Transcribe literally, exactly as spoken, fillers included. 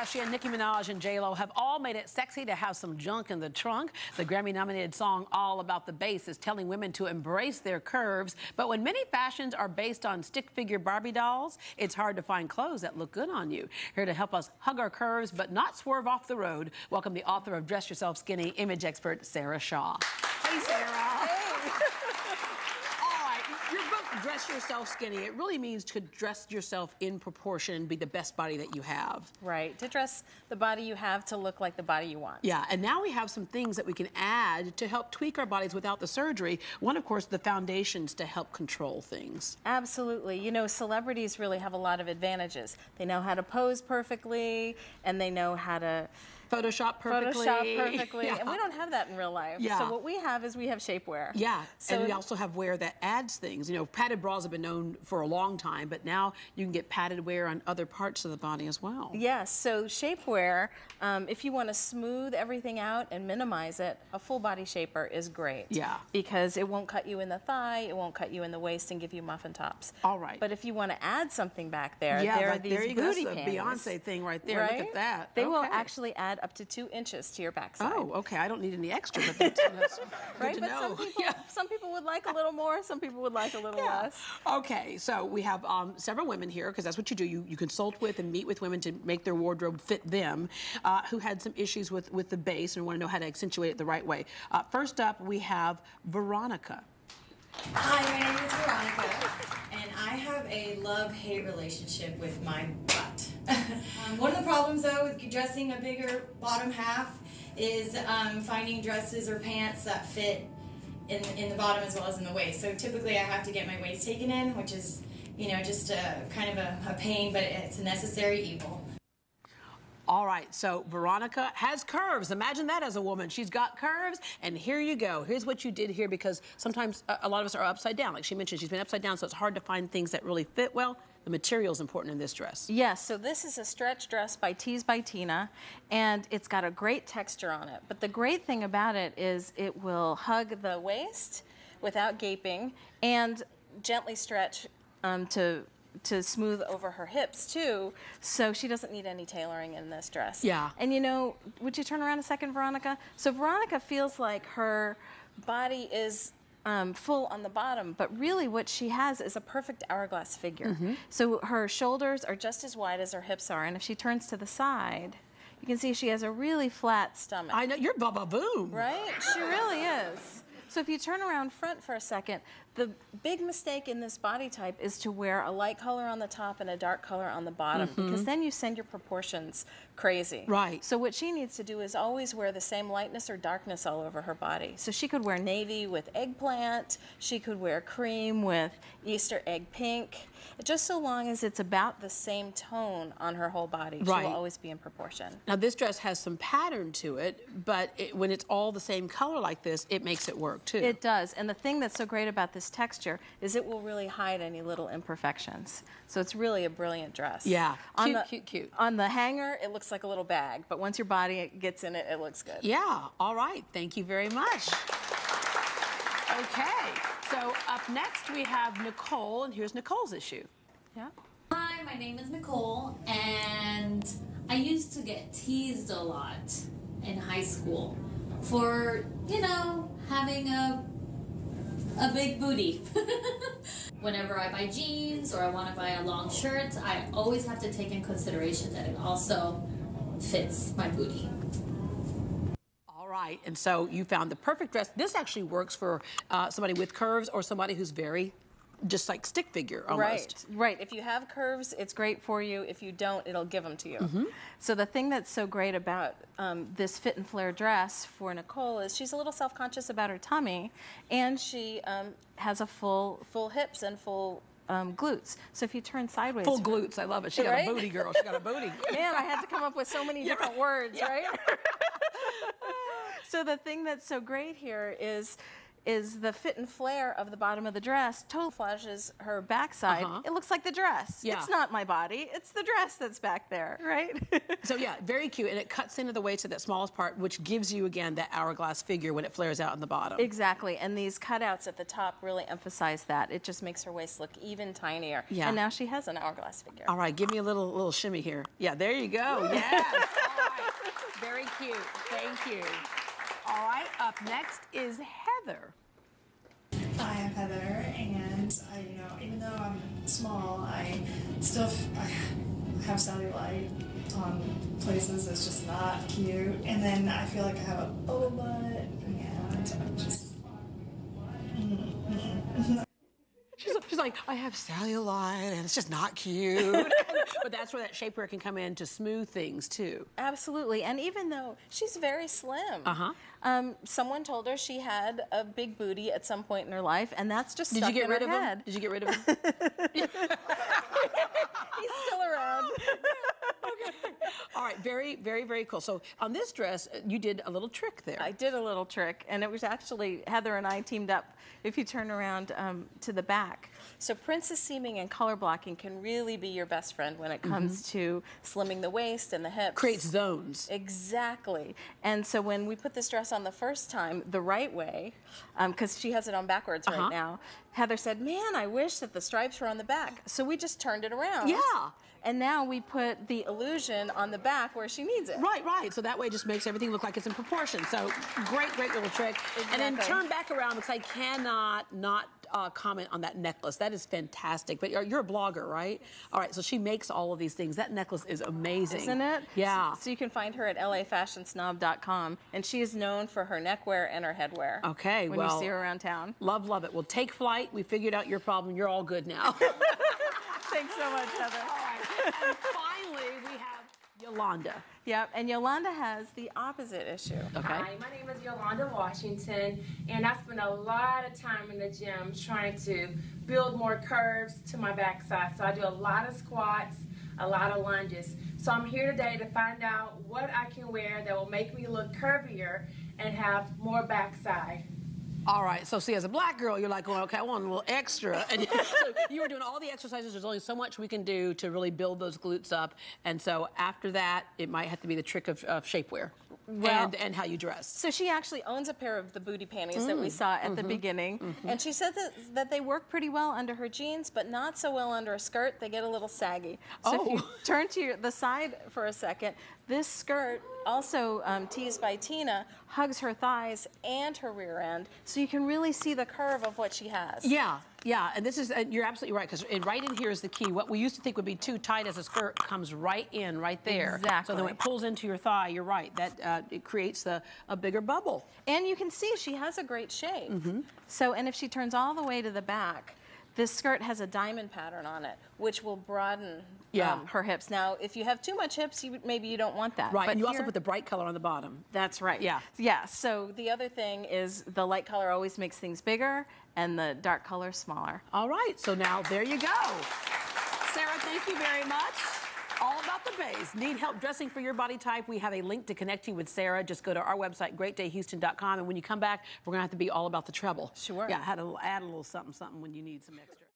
Kardashian, Nicki Minaj, and J.Lo have all made it sexy to have some junk in the trunk. The Grammy-nominated song All About the Bass is telling women to embrace their curves. But when many fashions are based on stick-figure Barbie dolls, it's hard to find clothes that look good on you. Here to help us hug our curves but not swerve off the road, welcome the author of Dress Yourself Skinny, image expert Sarah Shah. Hey, Sarah. Dress yourself skinny. It really means to dress yourself in proportion and be the best body that you have. Right. To dress the body you have to look like the body you want. Yeah. And now we have some things that we can add to help tweak our bodies without the surgery. One, of course, the foundations to help control things. Absolutely. You know, celebrities really have a lot of advantages. They know how to pose perfectly, and they know how to Photoshop perfectly. Photoshop perfectly. Yeah. And we don't have that in real life. Yeah. So what we have is we have shapewear. Yeah. So and we also have wear that adds things. You know, padded bras have been known for a long time, but now you can get padded wear on other parts of the body as well. Yes. Yeah, so shapewear, um, if you want to smooth everything out and minimize it, a full body shaper is great. Yeah. Because it won't cut you in the thigh, it won't cut you in the waist, and give you muffin tops. All right. But if you want to add something back there, yeah, there are these there you booty go. Panties. Beyonce thing right there. Right? Look at that. They okay. will actually add up to two inches to your backside. Oh, okay. I don't need any extra, but that's, that's right. Good to but know. Some people, yeah. some people would like a little more. Some people would like a little yeah. less. Okay. So we have um, several women here because that's what you do. You you consult with and meet with women to make their wardrobe fit them, uh, who had some issues with with the base and want to know how to accentuate it the right way. Uh, first up, we have Veronica. Hi, my name is Veronica, and I have a love-hate relationship with my butt. Um, one of the problems, though, with dressing a bigger bottom half is um, finding dresses or pants that fit in, in the bottom as well as in the waist. So typically I have to get my waist taken in, which is, you know, just a, kind of a, a pain, but it's a necessary evil. All right, so Veronica has curves. Imagine that as a woman. She's got curves, and here you go. Here's what you did here, because sometimes a lot of us are upside down. Like she mentioned, she's been upside down, so it's hard to find things that really fit well. The material is important in this dress. Yes, so this is a stretch dress by Tease by Tina, and it's got a great texture on it. But the great thing about it is it will hug the waist without gaping and gently stretch um, to... to smooth over her hips too, so she doesn't need any tailoring in this dress. Yeah. And you know, would you turn around a second, Veronica? So Veronica feels like her body is um, full on the bottom, but really what she has is a perfect hourglass figure. Mm-hmm. So her shoulders are just as wide as her hips are, and if she turns to the side, you can see she has a really flat stomach. I know, you're Baba Boom. Right? She really is. So if you turn around front for a second, the big mistake in this body type is to wear a light color on the top and a dark color on the bottom, mm-hmm. because then you send your proportions crazy. Right. So what she needs to do is always wear the same lightness or darkness all over her body. So she could wear navy with eggplant, she could wear cream with Easter egg pink, just so long as it's about the same tone on her whole body. Right. She will always be in proportion. Now this dress has some pattern to it, but it, when it's all the same color like this, it makes it work. Too. It does, and the thing that's so great about this texture is it will really hide any little imperfections. So it's really a brilliant dress. Yeah, on cute, the, cute, cute. On the hanger, it looks like a little bag, but once your body gets in it, it looks good. Yeah, all right, thank you very much. Okay, so up next we have Nicole, and here's Nicole's issue. Yeah. Hi, my name is Nicole, and I used to get teased a lot in high school for, you know, having a, a big booty. Whenever I buy jeans or I want to buy a long shirt, I always have to take in consideration that it also fits my booty. All right, and so you found the perfect dress. This actually works for uh, somebody with curves or somebody who's very just like stick figure almost. Right, right. If you have curves, it's great for you. If you don't, it'll give them to you. Mm-hmm. So the thing that's so great about um, this fit and flare dress for Nicole is she's a little self-conscious about her tummy, and she um, has a full, full hips and full Um, glutes. So if you turn sideways. Full glutes. I love it. She got right? a booty, girl. She got a booty. Man, I had to come up with so many yeah. different words, yeah. right? So the thing that's so great here is is the fit and flare of the bottom of the dress totally flashes her backside. Uh-huh. It looks like the dress. Yeah. It's not my body. It's the dress that's back there, right? So yeah, very cute. And it cuts into the waist of that smallest part, which gives you, again, that hourglass figure when it flares out in the bottom. Exactly. And these cutouts at the top really emphasize that. It just makes her waist look even tinier. Yeah. And now she has an hourglass figure. All right, give me a little little shimmy here. Yeah, there you go. Yes. All right. Very cute. Thank you. All right, up next is Heather. Hi, I'm Heather, and I, you know, even though I'm small, I still f I have cellulite on places that's just not cute. And then I feel like I have a bubble butt, and I'm just. Mm-hmm. She's, she's like, I have cellulite, and it's just not cute. But that's where that shapewear can come in to smooth things, too. Absolutely. And even though she's very slim, uh-huh. um, someone told her she had a big booty at some point in her life, and that's just stuck in her head. Did you get rid of him? Did you get rid of him? He's still around. Okay. All right. Very, very, very cool. So on this dress, you did a little trick there. I did a little trick, and it was actually Heather and I teamed up. If you turn around um, to the back, so princess seaming and color blocking can really be your best friend when it comes mm-hmm. to slimming the waist and the hips. Creates zones. Exactly. And so when we put this dress on the first time, the right way, because um, she has it on backwards uh-huh. right now, Heather said, man, I wish that the stripes were on the back. So we just turned it around. Yeah. And now we put the illusion on the back where she needs it. Right, right. So that way it just makes everything look like it's in proportion. So great, great little trick. Exactly. And then turn back around because I cannot not uh, comment on that necklace. That is fantastic. But you're, you're a blogger, right? All right, so she makes all of these things. That necklace is amazing. Isn't it? Yeah. So, so you can find her at L A fashion snob dot com. And she is known for her neckwear and her headwear. Okay, when well. When you see her around town. Love, love it. Well, take flight. We figured out your problem. You're all good now. Thanks so much, Heather. All right. And finally, we have Yolanda. Yep, and Yolanda has the opposite issue. Okay. Hi, my name is Yolanda Washington, and I spend a lot of time in the gym trying to build more curves to my backside. So I do a lot of squats, a lot of lunges. So I'm here today to find out what I can wear that will make me look curvier and have more backside. All right, so see, as a black girl, you're like, well, okay, I want a little extra. And so you were doing all the exercises. There's only so much we can do to really build those glutes up. And so after that, it might have to be the trick of, of shapewear well, and, and how you dress. So she actually owns a pair of the booty panties mm. that we saw at mm-hmm. the beginning. Mm-hmm. And she said that, that they work pretty well under her jeans, but not so well under a skirt. They get a little saggy. So oh. if you turn to your, the side for a second, this skirt, also um, Teased by Tina, hugs her thighs and her rear end, so you can really see the curve of what she has. Yeah, yeah, and this is, and you're absolutely right, because right in here is the key. What we used to think would be too tight as a skirt comes right in, right there. Exactly. So then when it pulls into your thigh, you're right, that uh, it creates the, a bigger bubble. And you can see she has a great shape. Mm-hmm. So, and if she turns all the way to the back, this skirt has a diamond pattern on it, which will broaden yeah. um, her hips. Now, if you have too much hips, you, maybe you don't want that. Right, but and you here, also put the bright color on the bottom. That's right. Yeah. Yeah, so the other thing is the light color always makes things bigger and the dark color smaller. All right, so now there you go. Sarah, thank you very much. All about the base. Need help dressing for your body type? We have a link to connect you with Sarah. Just go to our website, great day houston dot com, and when you come back, we're going to have to be all about the treble. Sure. Yeah, add a, add a little something, something when you need some extra.